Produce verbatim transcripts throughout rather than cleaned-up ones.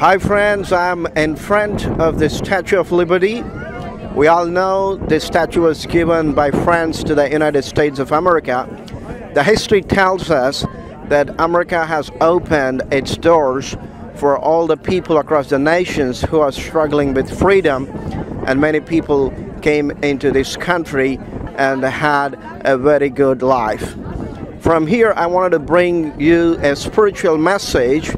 Hi friends, I'm in front of the Statue of Liberty. We all know this statue was given by France to the United States of America. The history tells us that America has opened its doors for all the people across the nations who are struggling with freedom, and many people came into this country and had a very good life. From here, I wanted to bring you a spiritual message.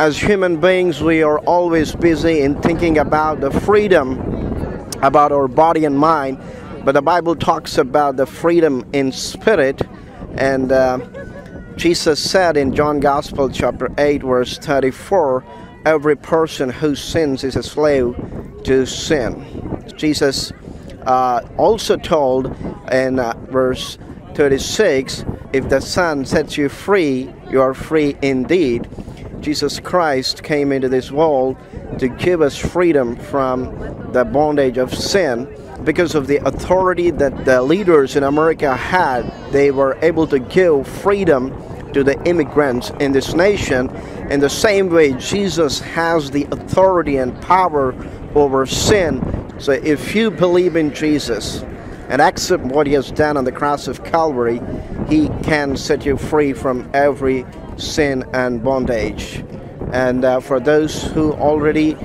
As human beings, we are always busy in thinking about the freedom about our body and mind, but the Bible talks about the freedom in spirit, and uh, Jesus said in John Gospel chapter eight verse thirty-four, every person who sins is a slave to sin. Jesus uh, also told in uh, verse thirty-six, if the Son sets you free, you are free indeed. Jesus Christ came into this world to give us freedom from the bondage of sin. Because of the authority that the leaders in America had, they were able to give freedom to the immigrants in this nation. In the same way, Jesus has the authority and power over sin. So if you believe in Jesus and accept what He has done on the cross of Calvary, He can set you free from every sin and bondage. And uh, for those who already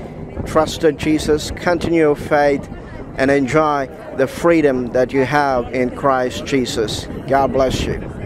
trusted Jesus, continue your faith and enjoy the freedom that you have in Christ Jesus. God bless you.